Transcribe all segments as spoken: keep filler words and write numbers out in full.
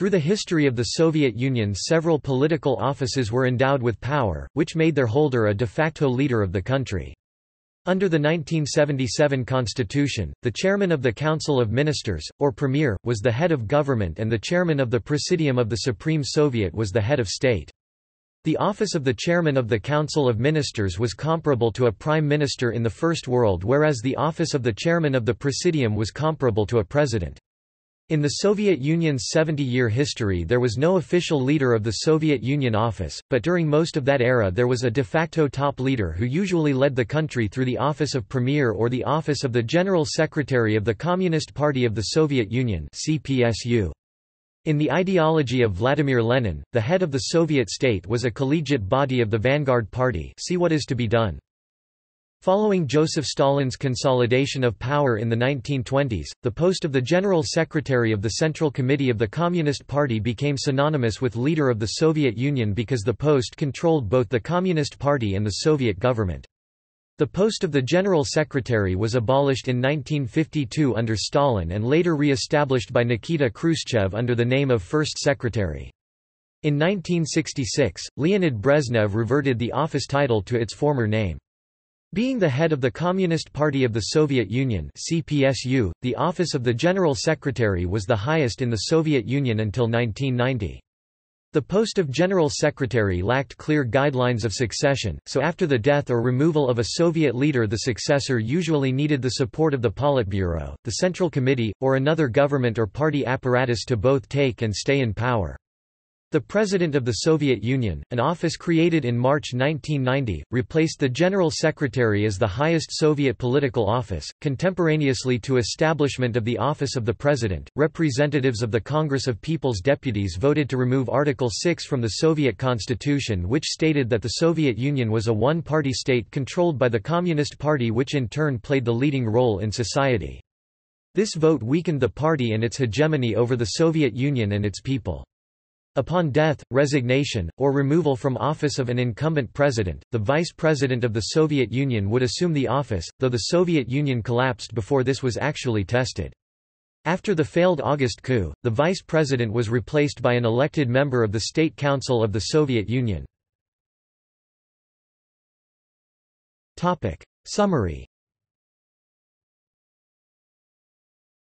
Through the history of the Soviet Union, several political offices were endowed with power, which made their holder a de facto leader of the country. Under the nineteen seventy-seven constitution, the chairman of the Council of Ministers, or premier, was the head of government, and the chairman of the Presidium of the Supreme Soviet was the head of state. The office of the chairman of the Council of Ministers was comparable to a prime minister in the First World, whereas the office of the chairman of the Presidium was comparable to a president. In the Soviet Union's seventy-year history, there was no official leader of the Soviet Union office, but during most of that era there was a de facto top leader who usually led the country through the office of premier or the office of the General Secretary of the Communist Party of the Soviet Union (C P S U). In the ideology of Vladimir Lenin, the head of the Soviet state was a collegiate body of the vanguard party. See what is to be done. Following Joseph Stalin's consolidation of power in the nineteen twenties, the post of the General Secretary of the Central Committee of the Communist Party became synonymous with leader of the Soviet Union because the post controlled both the Communist Party and the Soviet government. The post of the General Secretary was abolished in nineteen fifty-two under Stalin and later re-established by Nikita Khrushchev under the name of First Secretary. In nineteen sixty-six, Leonid Brezhnev reverted the office title to its former name. Being the head of the Communist Party of the Soviet Union (C P S U), the office of the General Secretary was the highest in the Soviet Union until nineteen ninety. The post of General Secretary lacked clear guidelines of succession, so after the death or removal of a Soviet leader, the successor usually needed the support of the Politburo, the Central Committee, or another government or party apparatus to both take and stay in power. The President of the Soviet Union, an office created in March nineteen ninety, replaced the General Secretary as the highest Soviet political office. Contemporaneously to establishment of the office of the President, representatives of the Congress of People's Deputies voted to remove Article six from the Soviet Constitution, which stated that the Soviet Union was a one-party state controlled by the Communist Party, which in turn played the leading role in society. This vote weakened the party and its hegemony over the Soviet Union and its people. Upon death, resignation, or removal from office of an incumbent president, the vice president of the Soviet Union would assume the office, though the Soviet Union collapsed before this was actually tested. After the failed August coup, the vice president was replaced by an elected member of the State Council of the Soviet Union. Topic. Summary.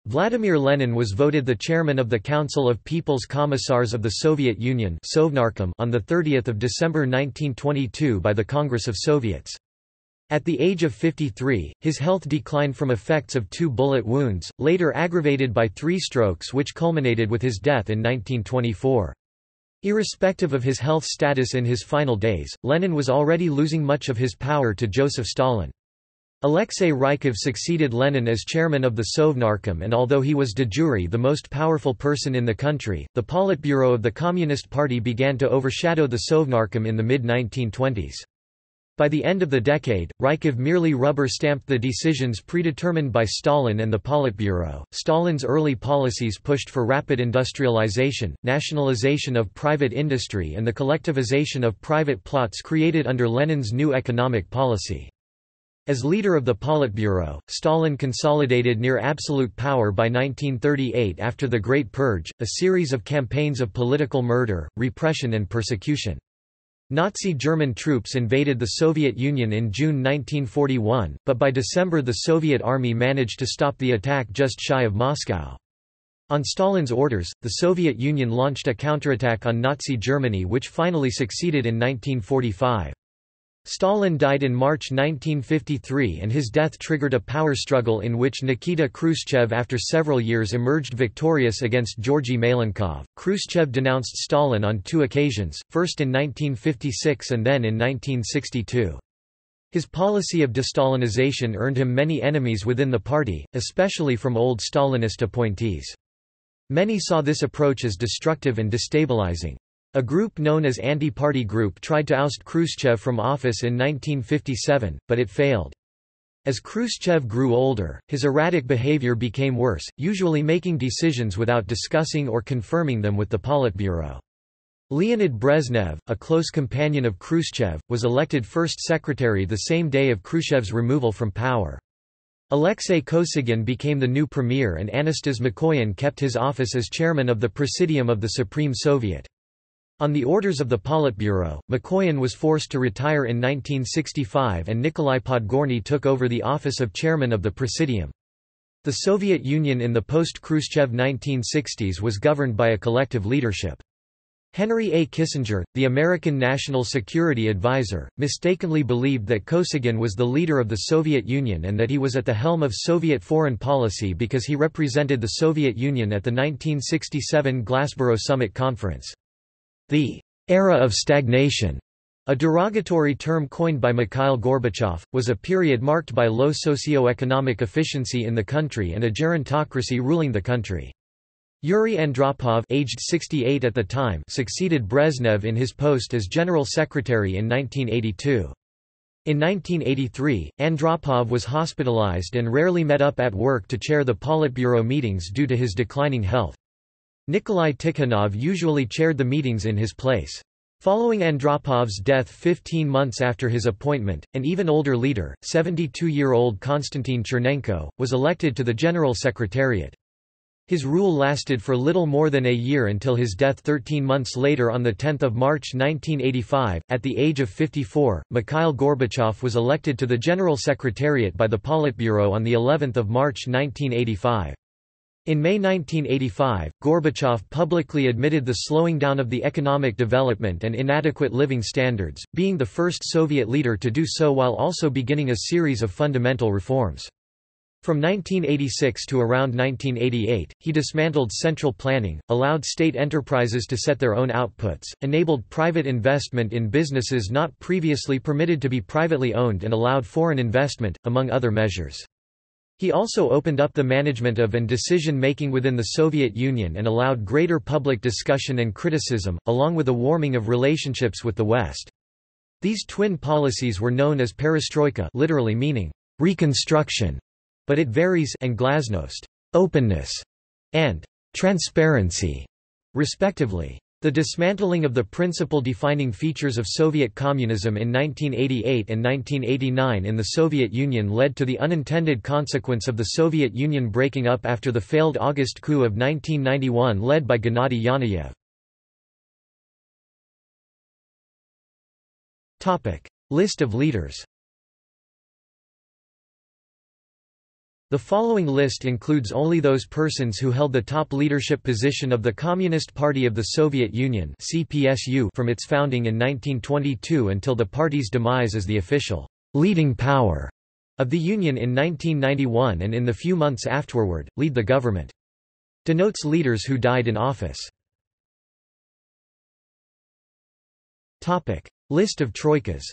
Vladimir Lenin was voted the chairman of the Council of People's Commissars of the Soviet Union on the thirtieth of December nineteen twenty-two by the Congress of Soviets. At the age of fifty-three, his health declined from effects of two bullet wounds, later aggravated by three strokes which culminated with his death in nineteen twenty-four. Irrespective of his health status in his final days, Lenin was already losing much of his power to Joseph Stalin. Alexei Rykov succeeded Lenin as chairman of the Sovnarkom, and although he was de jure the most powerful person in the country, the Politburo of the Communist Party began to overshadow the Sovnarkom in the mid nineteen twenties. By the end of the decade, Rykov merely rubber-stamped the decisions predetermined by Stalin and the Politburo. Stalin's early policies pushed for rapid industrialization, nationalization of private industry, and the collectivization of private plots created under Lenin's new economic policy. As leader of the Politburo, Stalin consolidated near absolute power by nineteen thirty-eight after the Great Purge, a series of campaigns of political murder, repression and persecution. Nazi German troops invaded the Soviet Union in June nineteen forty-one, but by December the Soviet army managed to stop the attack just shy of Moscow. On Stalin's orders, the Soviet Union launched a counterattack on Nazi Germany which finally succeeded in nineteen forty-five. Stalin died in March nineteen fifty-three, and his death triggered a power struggle in which Nikita Khrushchev, after several years, emerged victorious against Georgi Malenkov. Khrushchev denounced Stalin on two occasions, first in nineteen fifty-six and then in nineteen sixty-two. His policy of de-Stalinization earned him many enemies within the party, especially from old Stalinist appointees. Many saw this approach as destructive and destabilizing. A group known as Anti-Party Group tried to oust Khrushchev from office in nineteen fifty-seven, but it failed. As Khrushchev grew older, his erratic behavior became worse, usually making decisions without discussing or confirming them with the Politburo. Leonid Brezhnev, a close companion of Khrushchev, was elected First Secretary the same day of Khrushchev's removal from power. Alexei Kosygin became the new premier and Anastas Mikoyan kept his office as chairman of the Presidium of the Supreme Soviet. On the orders of the Politburo, Mikoyan was forced to retire in nineteen sixty-five and Nikolai Podgorny took over the office of chairman of the Presidium. The Soviet Union in the post-Khrushchev nineteen sixties was governed by a collective leadership. Henry A. Kissinger, the American National Security Advisor, mistakenly believed that Kosygin was the leader of the Soviet Union and that he was at the helm of Soviet foreign policy because he represented the Soviet Union at the nineteen sixty-seven Glasgow Summit Conference. The «era of stagnation», a derogatory term coined by Mikhail Gorbachev, was a period marked by low socio-economic efficiency in the country and a gerontocracy ruling the country. Yuri Andropov, aged sixty-eight at the time, succeeded Brezhnev in his post as General Secretary in nineteen eighty-two. In nineteen eighty-three, Andropov was hospitalized and rarely met up at work to chair the Politburo meetings due to his declining health. Nikolai Tikhonov usually chaired the meetings in his place. Following Andropov's death fifteen months after his appointment, an even older leader, seventy-two-year-old Konstantin Chernenko, was elected to the General Secretariat. His rule lasted for little more than a year until his death thirteen months later on the tenth of March nineteen eighty-five. At the age of fifty-four, Mikhail Gorbachev was elected to the General Secretariat by the Politburo on the eleventh of March nineteen eighty-five. In May nineteen eighty-five, Gorbachev publicly admitted the slowing down of the economic development and inadequate living standards, being the first Soviet leader to do so while also beginning a series of fundamental reforms. From nineteen eighty-six to around nineteen eighty-eight, he dismantled central planning, allowed state enterprises to set their own outputs, enabled private investment in businesses not previously permitted to be privately owned and allowed foreign investment, among other measures. He also opened up the management of and decision-making within the Soviet Union and allowed greater public discussion and criticism, along with a warming of relationships with the West. These twin policies were known as perestroika, literally meaning reconstruction, but it varies, and glasnost, openness, and transparency, respectively. The dismantling of the principal defining features of Soviet communism in nineteen eighty-eight and nineteen eighty-nine in the Soviet Union led to the unintended consequence of the Soviet Union breaking up after the failed August coup of nineteen ninety-one led by Gennady Yanayev. Topic: List of leaders. The following list includes only those persons who held the top leadership position of the Communist Party of the Soviet Union (C P S U) from its founding in nineteen twenty-two until the party's demise as the official leading power of the Union in nineteen ninety-one and in the few months afterward, lead the government. Denotes leaders who died in office. Topic: List of troikas.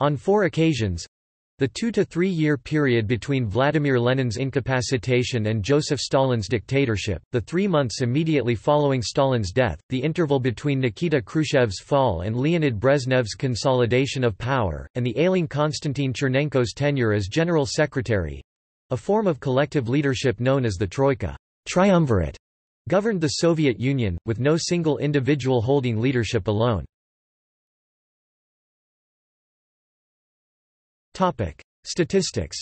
On four occasions, the two- to three-year period between Vladimir Lenin's incapacitation and Joseph Stalin's dictatorship, the three months immediately following Stalin's death, the interval between Nikita Khrushchev's fall and Leonid Brezhnev's consolidation of power, and the ailing Konstantin Chernenko's tenure as General Secretary—a form of collective leadership known as the Troika triumvirate, governed the Soviet Union, with no single individual holding leadership alone. Topic: Statistics.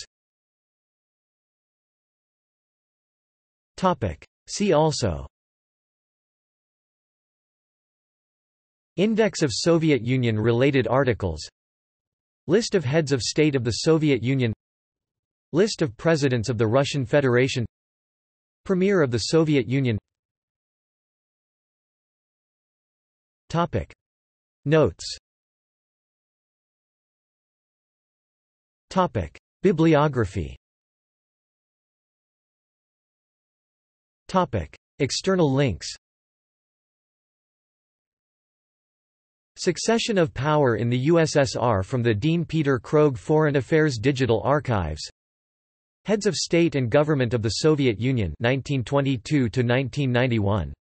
Topic: See also. Index of Soviet Union related articles. List of heads of state of the Soviet Union. List of presidents of the Russian Federation. Premier of the Soviet Union. Topic: Notes. Topic: Bibliography. Topic: External links. Succession of Power in the U S S R from the Dean Peter Krogh Foreign Affairs Digital Archives. Heads of State and Government of the Soviet Union nineteen twenty-two to nineteen ninety-one.